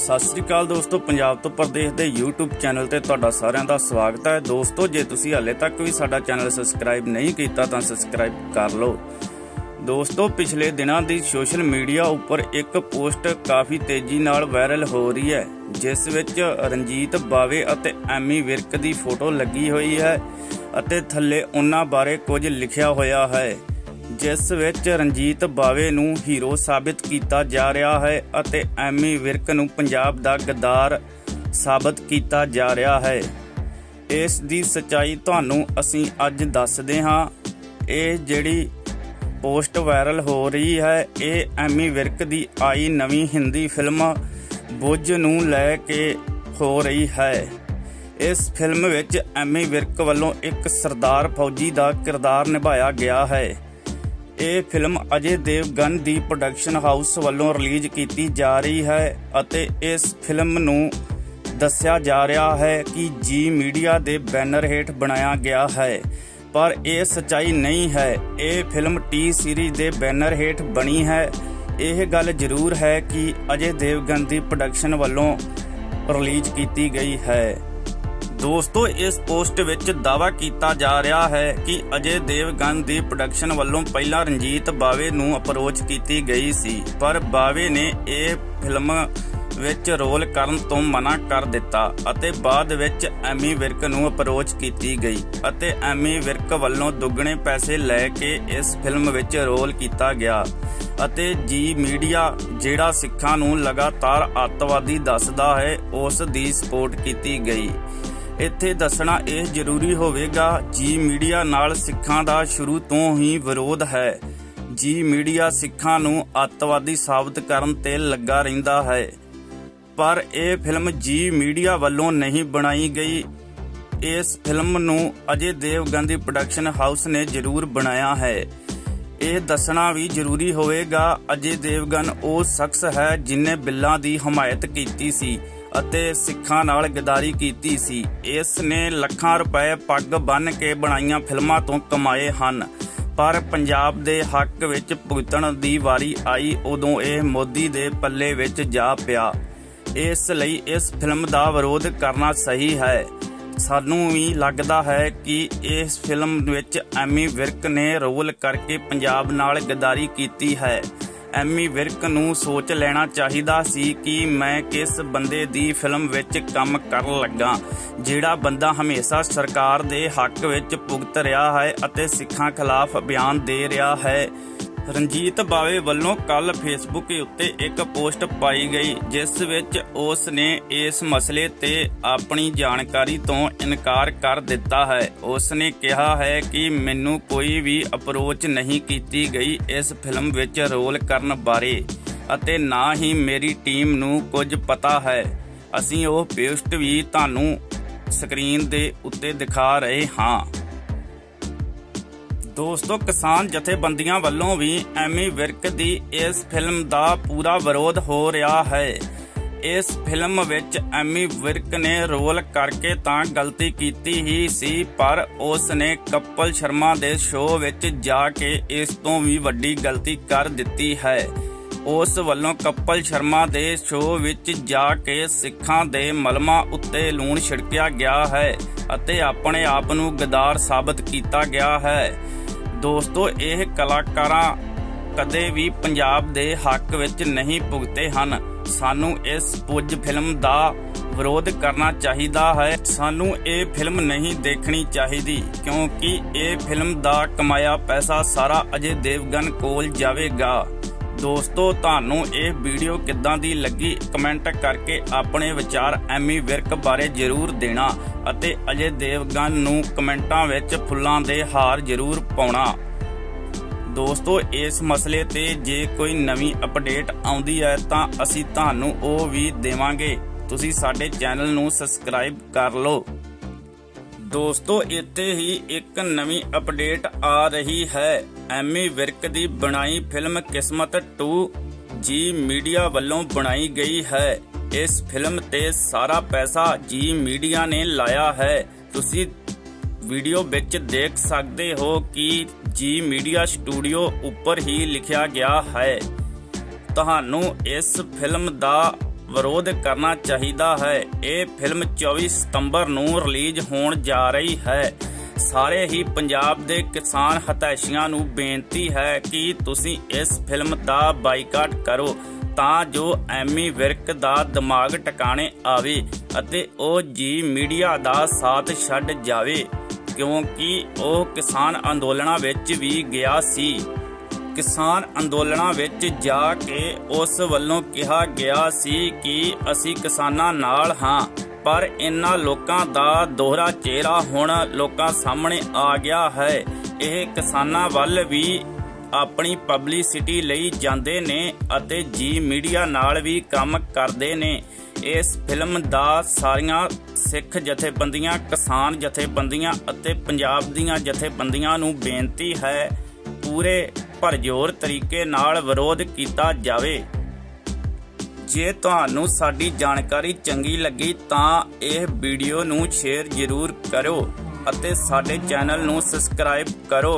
सत श्री अकाल दोस्तों, पंजाब तो प्रदेश के यूट्यूब चैनल पर तुहाडा सारिआं दा स्वागत है। दोस्तों जे तुसीं हाले तक भी साडा चैनल सबसक्राइब नहीं कीता तां सबसक्राइब कर लो। दोस्तों पिछले दिनों की सोशल मीडिया उपर एक पोस्ट काफ़ी तेजी नाल वायरल हो रही है, जिस विच रंजीत बावे अते एमी विर्क की फोटो लगी हुई है अते थल्ले उन्हां बारे कुछ लिखिया होया है, जिस विच रंजीत बावे नूं हीरो साबित किया जा रहा है अते एमी विर्क नूं पंजाब दा गद्दार साबित किया जा रहा है। इस दी सच्चाई तुहानूं असीं अज दस्सदे हां। इह जिहड़ी पोस्ट वायरल हो रही है यह एमी विर्क की आई नवी हिंदी फिल्म भुज नूं लै के हो रही है। इस फिल्म विच एमी विर्क वालों एक सरदार फौजी का किरदार निभाया गया है। ये फिल्म अजय देवगन की प्रोडक्शन हाउस वालों रिलीज़ की जा रही है अते इस फिल्म नूं दस्या जा रहा है कि जी मीडिया के बैनर हेठ बनाया गया है, पर यह सच्चाई नहीं है। ये फिल्म टी सीरीज के बैनर हेठ बनी है। यह गल जरूर है कि अजय देवगन की प्रोडक्शन वालों रिलीज की गई है। दोस्तों इस पोस्ट विच दावा किया जा रहा है कि अजय देवगन की प्रोडक्शन वालों पहला रंजीत बावे नूं अप्रोच की गई सी, पर बावे ने यह फिल्म विच रोल करन तो मना कर दिता अते बाद विच एमी विर्क नूं अप्रोच की गई अते एमी विर्क वालों दुगने पैसे लैके इस फिल्म विच रोल किया गया अते जी मीडिया जिहड़ा सिखां नूं लगातार अतवादी दसदा है उस दी सपोर्ट की गई। इत्थे दसना यह जरूरी होवेगा जी मीडिया नाल सिखां दा शुरू तो ही विरोध है। जी मीडिया सिखां नूं अतवादी साबित करन ते लगा रहिंदा है, पर यह फिल्म जी मीडिया वालों नहीं बनाई गई। इस फिल्म नूं अजय देवगन की प्रोडक्शन हाउस ने जरूर बनाया है। यह दसना भी जरूरी होएगा अजय देवगन वो शख्स है जिन्हें बिल्ला की हमायत की सी अते सिखां नाल गद्दारी की सी। इसने लखां रुपए पग बन के बनाईयां फिल्मां तो कमाए हन, पर पंजाब दे हक विच भुगतण दी वारी आई उदों यह मोदी दे पल्ले विच जा पिया। इसलिए इस फिल्म का विरोध करना सही है। सानू भी लगता है कि इस फिल्म विच एमी विर्क ने रोल करके पंजाब नाल गद्दारी की है। एमी विर्क नूं सोच लेना चाहिदा सी कि मैं किस बंदे दी फिल्म विच काम कर लगा, जिहड़ा बंदा हमेशा सरकार दे हक विच भुगत रहा है अते सिखां खिलाफ बयान दे रहा है। रंजीत बावे वालों कल फेसबुक उत्ते एक पोस्ट पाई गई, जिस विच उसने इस मसले ते अपनी जानकारी तो इनकार कर दिता है। उसने कहा है कि मैनू कोई भी अप्रोच नहीं की गई इस फिल्म विच रोल करन बारे अते ना ही मेरी टीम नू कुछ पता है। असीं ओह पोस्ट भी तुहानू स्क्रीन दे उत्ते दिखा रहे हाँ। दोस्तों किसान जथेबंदियां वालों भी एमी विर्क दी इस फिल्म दा पूरा विरोध हो रहा है। इस फिल्म विच एमी विर्क ने रोल करके तां गलती कीती ही सी, पर उसने कपिल शर्मा दे शो विच जाके इस तों भी वड्डी गलती कर दिती है। उस वालों कपिल शर्मा दे शो विच जाके सिखां दे मलमा उत्ते लूण छिड़किया गया है अते अपने आप नूं गद्दार साबित कीता गया है। दोस्तों यह कलाकार कदे भी पंजाब दे हक विच नहीं भुगते हैं। सानू इस भुज फिल्म दा विरोध करना चाहिदा है। सानू ये फिल्म नहीं देखनी चाहिदी, क्योंकि ये फिल्म दा कमाया पैसा सारा अजय देवगन कोल जावेगा। दोस्तों तुहानू यह वीडियो किद्दां दी लगी कमेंट करके अपने विचार एमी विर्क बारे जरूर देना अते अजय देवगन नू कमेंटां विच फुल्लां दे हार जरूर पाउणा। दोस्तों इस मसले ते जे कोई नवीं अपडेट आउंदी है तां असीं तुहानू ओह वी देवांगे। तुसीं साडे चैनल नू सबसक्राइब कर लो। दोस्तों इत्थे ही एक नवीं अपडेट आ रही है। एमी विर्क दी बनाई फिल्म किस्मत 2 जी मीडिया वालों बनाई गई है। इस फिल्म ते सारा पैसा जी मीडिया ने लाया है। तुसी वीडियो विच देख सकते हो कि जी मीडिया स्टूडियो उपर ही लिखा गया है। तुहानू इस फिल्म दा ਵਿਰੋਧ ਕਰਨਾ ਚਾਹੀਦਾ ਹੈ। ਇਹ ਫਿਲਮ 24 ਸਤੰਬਰ ਨੂੰ ਰਿਲੀਜ਼ ਹੋਣ ਜਾ ਰਹੀ ਹੈ। ਸਾਰੇ ਹੀ ਪੰਜਾਬ ਦੇ ਕਿਸਾਨ ਹਤੈਸ਼ੀਆਂ ਨੂੰ ਬੇਨਤੀ ਹੈ ਕਿ ਤੁਸੀਂ ਇਸ ਫਿਲਮ ਦਾ ਬਾਈਕਾਟ ਕਰੋ ਤਾਂ ਜੋ ਐਮੀ ਵਿਰਕ ਦਾ ਦਿਮਾਗ ਟਿਕਾਣੇ ਆਵੇ ਅਤੇ ਉਹ ਜੀ ਮੀਡੀਆ ਦਾ ਸਾਥ ਛੱਡ ਜਾਵੇ, ਕਿਉਂਕਿ ਉਹ ਕਿਸਾਨ ਅੰਦੋਲਨਾਂ ਵਿੱਚ ਵੀ ਗਿਆ ਸੀ। किसान अंदोलना विच जाके उस वल्लों कहा गया सी कि असी किसानां नाल हां, पर इन्हां लोकां दा दोहरा चेहरा हुण लोकां सामने आ गया है। इह किसानां वल भी अपनी पब्लिसिटी लई जांदे ने अते जी मीडिया नाल भी काम करदे ने। इस फिल्म दा सारियां सिख जथेबंदियां, किसान जथेबंदियां अते पंजाब दीयां जथेबंदियां नूं बेनती है पूरे भरजोर तरीके नाल विरोध कीता जावे। जे तुहानू साडी जानकारी चंगी लगी तां इह वीडियो नू शेयर जरूर करो अते साडे चैनल नू सब्सक्राइब करो।